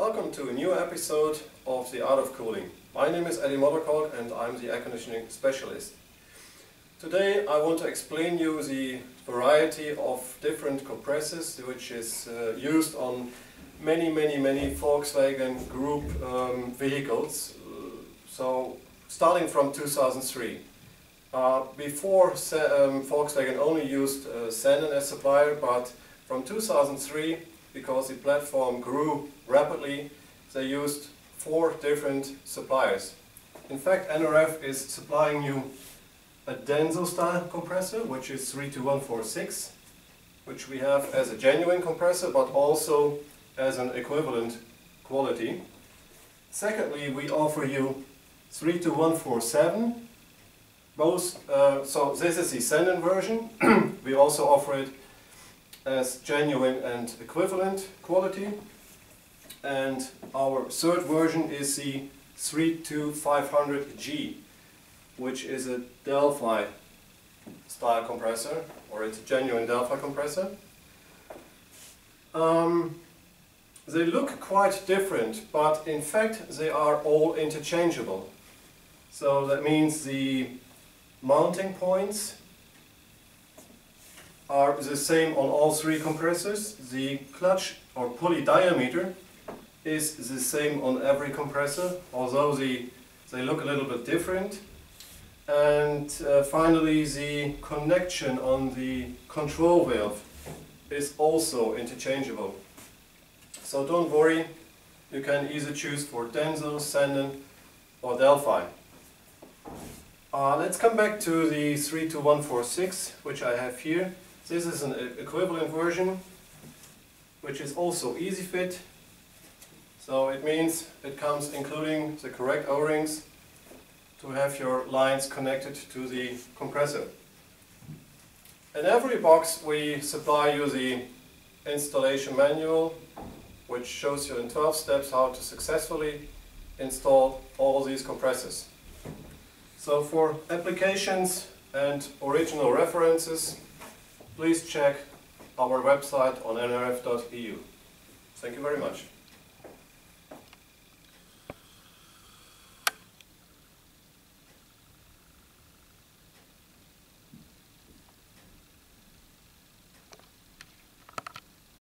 Welcome to a new episode of The Art of Cooling. My name is Eddie Motokok and I'm the air conditioning specialist. Today I want to explain you the variety of different compressors which is used on many Volkswagen Group vehicles, so starting from 2003. Before Volkswagen only used Sanden as supplier, but from 2003, because the platform grew rapidly, they used 4 different suppliers. In fact, NRF is supplying you a Denso style compressor, which is 32146, which we have as a genuine compressor, but also as an equivalent quality. Secondly, we offer you 32147. Both, so this is the Sanden version. We also offer it as genuine and equivalent quality. And our third version is the 32500G, which is a Delphi style compressor, or it's a genuine Delphi compressor. They look quite different, but in fact they are all interchangeable. So that means the mounting points are the same on all 3 compressors. The clutch or pulley diameter is the same on every compressor, although they look a little bit different. And finally, the connection on the control valve is also interchangeable. So don't worry, you can either choose for Denso, Sanden or Delphi. Let's come back to the 32146, which I have here. This is an equivalent version, which is also easy fit. So it means it comes including the correct O-rings to have your lines connected to the compressor. In every box we supply you the installation manual, which shows you in 12 steps how to successfully install all these compressors. So for applications and original references, please check our website on nrf.eu. Thank you very much.